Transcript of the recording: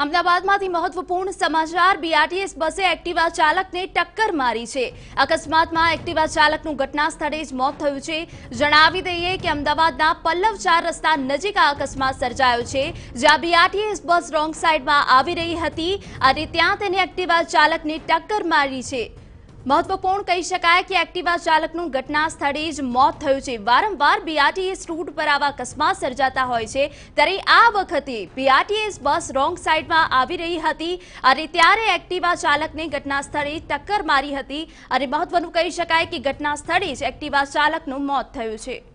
अहमदाबादमांथी महत्वपूर्ण समाचार। बीआरटीएस बसे एक्टिवा चालकने टक्कर मारी छे। अकस्मातमां एक्टिवा चालकनुं घटना स्थळे ज मोत थयुं छे। जणावी दઈએ કે અમદાવાદના પલ્લવ 4 રસ્તા નજીક આ અકસ્માત સર્જાયો છે, જ્યાં બીઆરટીએસ બસ રોંગ સાઈડમાં આવી રહી હતી અને ત્યાં તેને एक्टिवा ચાલકને टक्कर मारी છે। महत्वपूर्ण कही शकाय कि एक्टिवा चालकनुं घटना स्थळे ज मौत थयुं छे। वारंवार बीआरटीएस रूट पर आवा अकस्मात सर्जाता होय छे, त्यारे आ वखते बीआरटीएस बस रोंग साइडमां आवी रही हती अने त्यारे एक्टिवा चालकने घटना स्थळे टक्कर मारी हती। अने महत्वनुं कही शकाय कि घटना स्थळे ज एक्टिवा चालकनुं मौत थयुं छे।